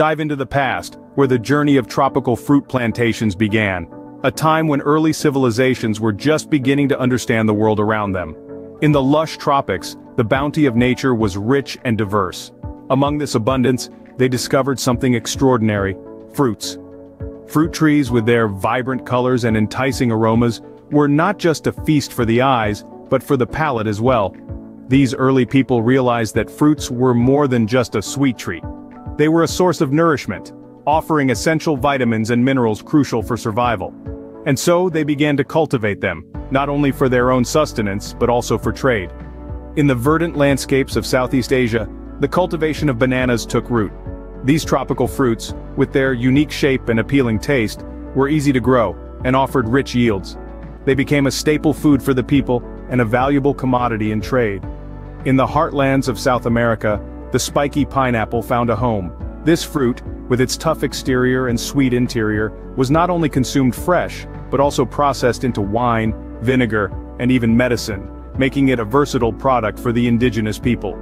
dive into the past, where the journey of tropical fruit plantations began, a time when early civilizations were just beginning to understand the world around them. In the lush tropics, the bounty of nature was rich and diverse. Among this abundance, they discovered something extraordinary: fruits. Fruit trees, with their vibrant colors and enticing aromas, were not just a feast for the eyes, but for the palate as well. These early people realized that fruits were more than just a sweet treat. They were a source of nourishment, offering essential vitamins and minerals crucial for survival. And so they began to cultivate them, not only for their own sustenance but also for trade. In the verdant landscapes of Southeast Asia, the cultivation of bananas took root. These tropical fruits, with their unique shape and appealing taste, were easy to grow and offered rich yields. They became a staple food for the people and a valuable commodity in trade. In the heartlands of South America, the spiky pineapple found a home. This fruit, with its tough exterior and sweet interior, was not only consumed fresh, but also processed into wine, vinegar, and even medicine, making it a versatile product for the indigenous people.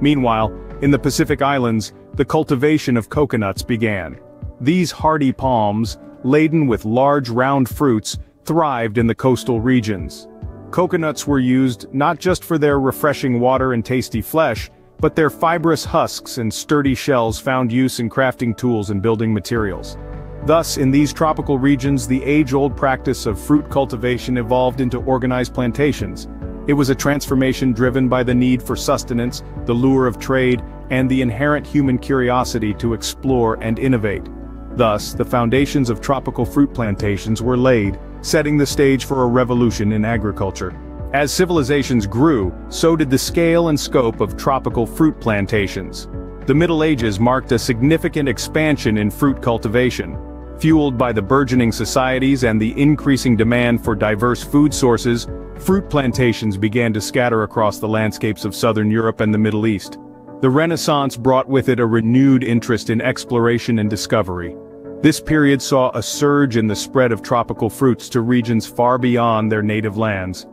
Meanwhile, in the Pacific Islands, the cultivation of coconuts began. These hardy palms, laden with large round fruits, thrived in the coastal regions. Coconuts were used not just for their refreshing water and tasty flesh, but their fibrous husks and sturdy shells found use in crafting tools and building materials. Thus, in these tropical regions, the age-old practice of fruit cultivation evolved into organized plantations. It was a transformation driven by the need for sustenance, the lure of trade, and the inherent human curiosity to explore and innovate. Thus, the foundations of tropical fruit plantations were laid, setting the stage for a revolution in agriculture. As civilizations grew, so did the scale and scope of tropical fruit plantations. The Middle Ages marked a significant expansion in fruit cultivation. Fueled by the burgeoning societies and the increasing demand for diverse food sources, fruit plantations began to scatter across the landscapes of southern Europe and the Middle East. The Renaissance brought with it a renewed interest in exploration and discovery. This period saw a surge in the spread of tropical fruits to regions far beyond their native lands.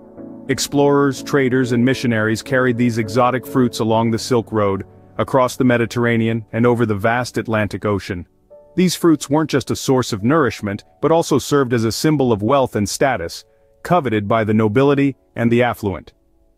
Explorers, traders, and missionaries carried these exotic fruits along the Silk Road, across the Mediterranean, and over the vast Atlantic Ocean. These fruits weren't just a source of nourishment, but also served as a symbol of wealth and status, coveted by the nobility and the affluent.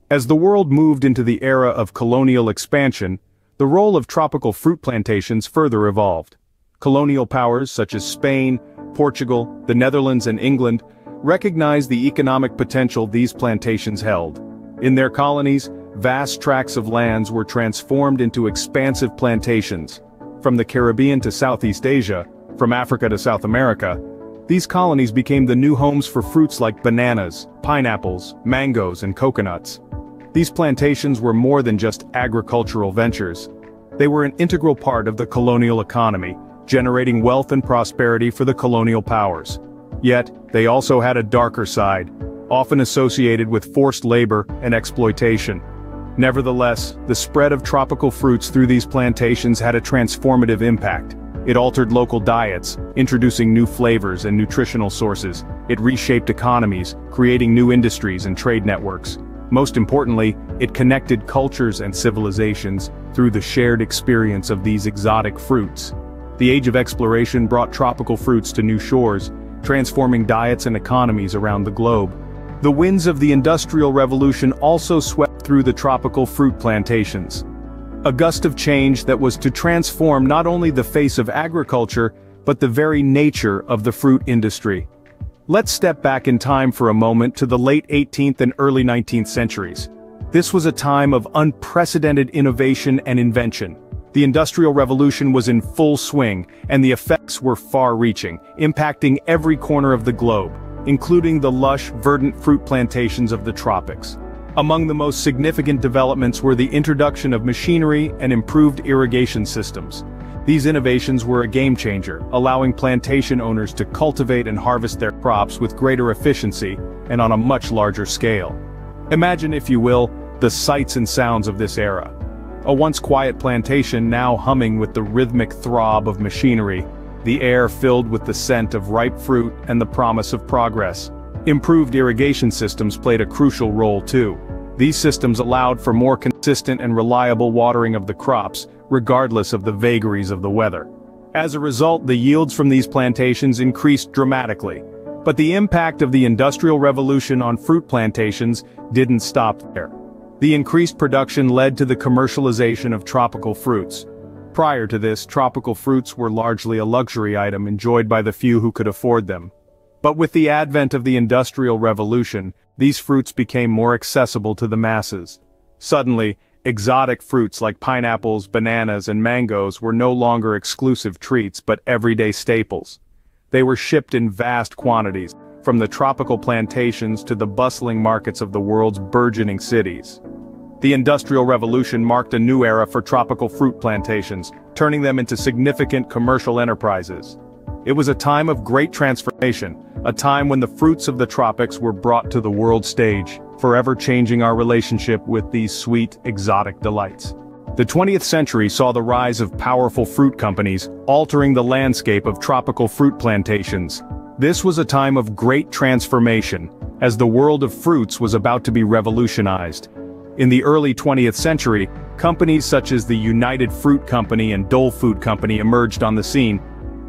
As the world moved into the era of colonial expansion, the role of tropical fruit plantations further evolved. Colonial powers such as Spain, Portugal, the Netherlands, and England recognized the economic potential these plantations held. In their colonies, vast tracts of lands were transformed into expansive plantations. From the Caribbean to Southeast Asia, from Africa to South America, these colonies became the new homes for fruits like bananas, pineapples, mangoes, and coconuts. These plantations were more than just agricultural ventures. They were an integral part of the colonial economy, generating wealth and prosperity for the colonial powers. Yet, they also had a darker side, often associated with forced labor and exploitation. Nevertheless, the spread of tropical fruits through these plantations had a transformative impact. It altered local diets, introducing new flavors and nutritional sources. It reshaped economies, creating new industries and trade networks. Most importantly, it connected cultures and civilizations through the shared experience of these exotic fruits. The age of exploration brought tropical fruits to new shores, transforming diets and economies around the globe. The winds of the Industrial Revolution also swept through the tropical fruit plantations. A gust of change that was to transform not only the face of agriculture, but the very nature of the fruit industry. Let's step back in time for a moment to the late 18th and early 19th centuries. This was a time of unprecedented innovation and invention. The Industrial Revolution was in full swing, and the effects were far-reaching, impacting every corner of the globe, including the lush, verdant fruit plantations of the tropics. Among the most significant developments were the introduction of machinery and improved irrigation systems. These innovations were a game-changer, allowing plantation owners to cultivate and harvest their crops with greater efficiency and on a much larger scale. Imagine, if you will, the sights and sounds of this era. A once quiet plantation now humming with the rhythmic throb of machinery, the air filled with the scent of ripe fruit and the promise of progress. Improved irrigation systems played a crucial role too. These systems allowed for more consistent and reliable watering of the crops, regardless of the vagaries of the weather. As a result, the yields from these plantations increased dramatically. But the impact of the Industrial Revolution on fruit plantations didn't stop there. The increased production led to the commercialization of tropical fruits. Prior to this, tropical fruits were largely a luxury item enjoyed by the few who could afford them. But with the advent of the Industrial Revolution, these fruits became more accessible to the masses. Suddenly, exotic fruits like pineapples, bananas, and mangoes were no longer exclusive treats but everyday staples. They were shipped in vast quantities, from the tropical plantations to the bustling markets of the world's burgeoning cities. The Industrial Revolution marked a new era for tropical fruit plantations, turning them into significant commercial enterprises. It was a time of great transformation, a time when the fruits of the tropics were brought to the world stage, forever changing our relationship with these sweet, exotic delights. The 20th century saw the rise of powerful fruit companies, altering the landscape of tropical fruit plantations. This was a time of great transformation, as the world of fruits was about to be revolutionized. In the early 20th century, companies such as the United Fruit Company and Dole Food Company emerged on the scene.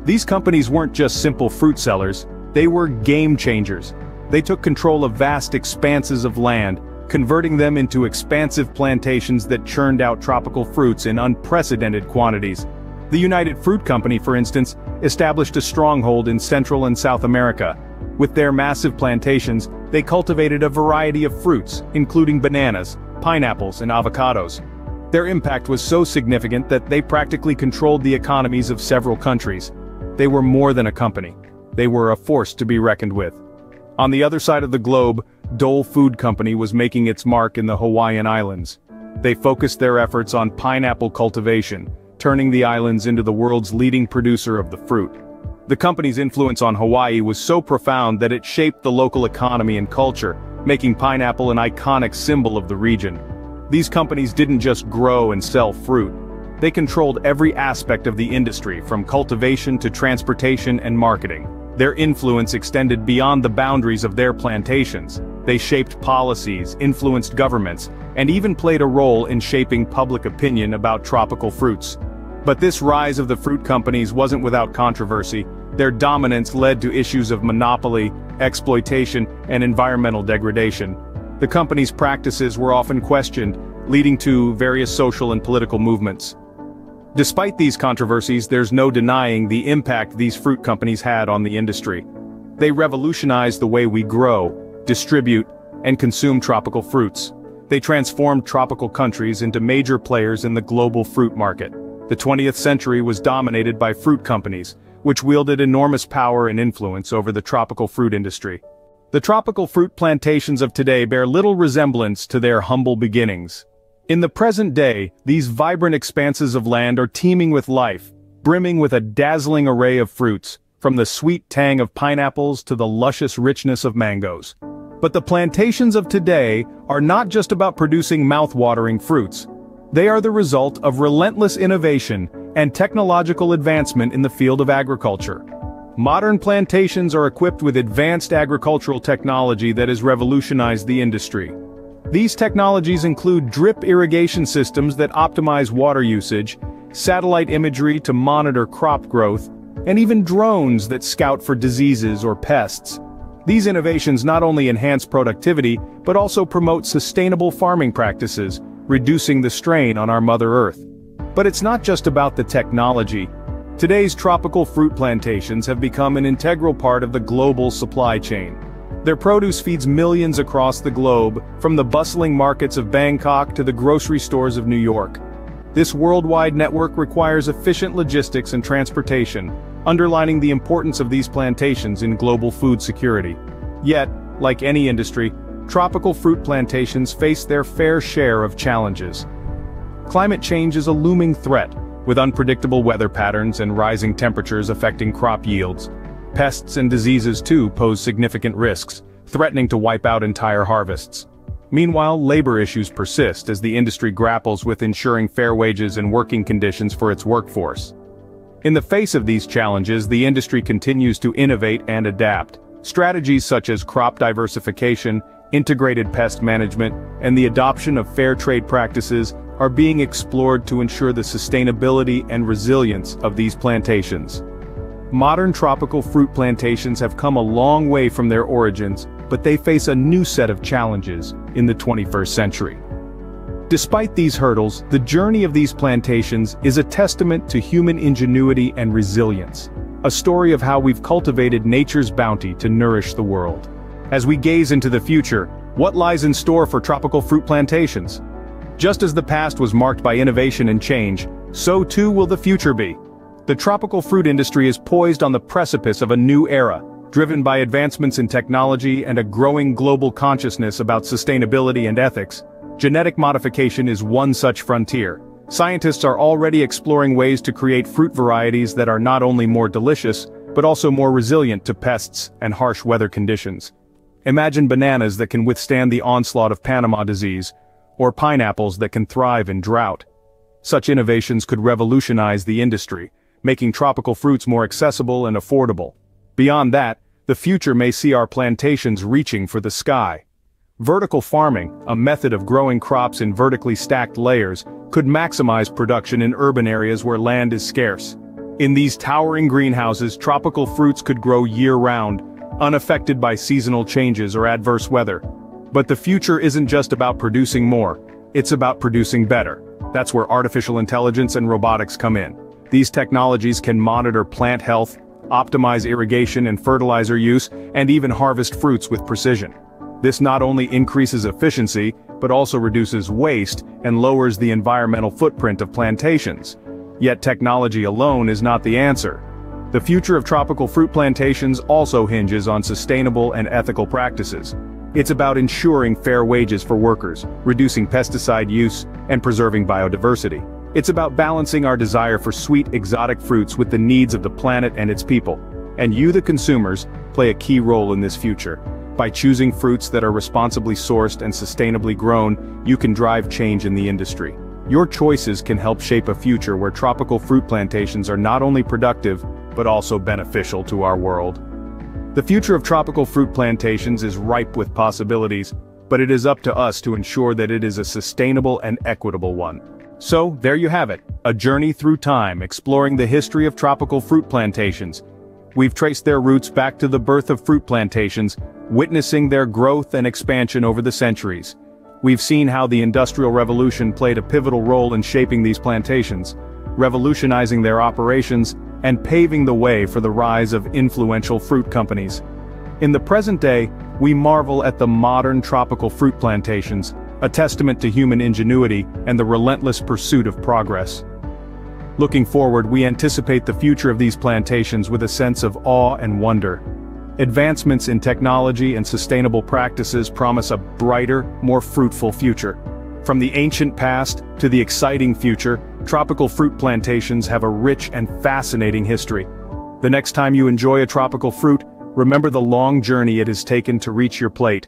These companies weren't just simple fruit sellers, they were game changers. They took control of vast expanses of land, converting them into expansive plantations that churned out tropical fruits in unprecedented quantities. The United Fruit Company, for instance, established a stronghold in Central and South America. With their massive plantations, they cultivated a variety of fruits, including bananas, pineapples, and avocados. Their impact was so significant that they practically controlled the economies of several countries. They were more than a company. They were a force to be reckoned with. On the other side of the globe, Dole Food Company was making its mark in the Hawaiian Islands. They focused their efforts on pineapple cultivation, turning the islands into the world's leading producer of the fruit. The company's influence on Hawaii was so profound that it shaped the local economy and culture, making pineapple an iconic symbol of the region. These companies didn't just grow and sell fruit. They controlled every aspect of the industry, from cultivation to transportation and marketing. Their influence extended beyond the boundaries of their plantations. They shaped policies, influenced governments, and even played a role in shaping public opinion about tropical fruits. But this rise of the fruit companies wasn't without controversy. Their dominance led to issues of monopoly, exploitation, and environmental degradation. The companies' practices were often questioned, leading to various social and political movements. Despite these controversies, there's no denying the impact these fruit companies had on the industry. They revolutionized the way we grow, distribute, and consume tropical fruits. They transformed tropical countries into major players in the global fruit market. The 20th century was dominated by fruit companies, which wielded enormous power and influence over the tropical fruit industry. The tropical fruit plantations of today bear little resemblance to their humble beginnings. In the present day, these vibrant expanses of land are teeming with life, brimming with a dazzling array of fruits, from the sweet tang of pineapples to the luscious richness of mangoes. But the plantations of today are not just about producing mouthwatering fruits. They are the result of relentless innovation and technological advancement in the field of agriculture. Modern plantations are equipped with advanced agricultural technology that has revolutionized the industry. These technologies include drip irrigation systems that optimize water usage, satellite imagery to monitor crop growth, and even drones that scout for diseases or pests. These innovations not only enhance productivity, but also promote sustainable farming practices, reducing the strain on our Mother Earth. But it's not just about the technology. Today's tropical fruit plantations have become an integral part of the global supply chain. Their produce feeds millions across the globe, from the bustling markets of Bangkok to the grocery stores of New York. This worldwide network requires efficient logistics and transportation, underlining the importance of these plantations in global food security. Yet, like any industry, tropical fruit plantations face their fair share of challenges. Climate change is a looming threat, with unpredictable weather patterns and rising temperatures affecting crop yields. Pests and diseases too pose significant risks, threatening to wipe out entire harvests. Meanwhile, labor issues persist as the industry grapples with ensuring fair wages and working conditions for its workforce. In the face of these challenges, the industry continues to innovate and adapt. Strategies such as crop diversification, integrated pest management, and the adoption of fair trade practices are being explored to ensure the sustainability and resilience of these plantations. Modern tropical fruit plantations have come a long way from their origins, but they face a new set of challenges in the 21st century. Despite these hurdles, the journey of these plantations is a testament to human ingenuity and resilience, a story of how we've cultivated nature's bounty to nourish the world. As we gaze into the future, what lies in store for tropical fruit plantations? Just as the past was marked by innovation and change, so too will the future be. The tropical fruit industry is poised on the precipice of a new era, driven by advancements in technology and a growing global consciousness about sustainability and ethics. Genetic modification is one such frontier. Scientists are already exploring ways to create fruit varieties that are not only more delicious, but also more resilient to pests and harsh weather conditions. Imagine bananas that can withstand the onslaught of Panama disease, or pineapples that can thrive in drought. Such innovations could revolutionize the industry, making tropical fruits more accessible and affordable. Beyond that, the future may see our plantations reaching for the sky. Vertical farming, a method of growing crops in vertically stacked layers, could maximize production in urban areas where land is scarce. In these towering greenhouses, tropical fruits could grow year-round, unaffected by seasonal changes or adverse weather. But the future isn't just about producing more, it's about producing better. That's where artificial intelligence and robotics come in. These technologies can monitor plant health, optimize irrigation and fertilizer use, and even harvest fruits with precision. This not only increases efficiency, but also reduces waste and lowers the environmental footprint of plantations. Yet technology alone is not the answer. The future of tropical fruit plantations also hinges on sustainable and ethical practices. It's about ensuring fair wages for workers, reducing pesticide use, and preserving biodiversity. It's about balancing our desire for sweet, exotic fruits with the needs of the planet and its people. And you, the consumers, play a key role in this future. By choosing fruits that are responsibly sourced and sustainably grown, you can drive change in the industry. Your choices can help shape a future where tropical fruit plantations are not only productive, but also beneficial to our world. The future of tropical fruit plantations is ripe with possibilities, but it is up to us to ensure that it is a sustainable and equitable one. So, there you have it, a journey through time exploring the history of tropical fruit plantations. We've traced their roots back to the birth of fruit plantations, witnessing their growth and expansion over the centuries. We've seen how the Industrial Revolution played a pivotal role in shaping these plantations, revolutionizing their operations, and paving the way for the rise of influential fruit companies. In the present day, we marvel at the modern tropical fruit plantations, a testament to human ingenuity and the relentless pursuit of progress. Looking forward, we anticipate the future of these plantations with a sense of awe and wonder. Advancements in technology and sustainable practices promise a brighter, more fruitful future. From the ancient past to the exciting future, tropical fruit plantations have a rich and fascinating history. The next time you enjoy a tropical fruit, remember the long journey it has taken to reach your plate.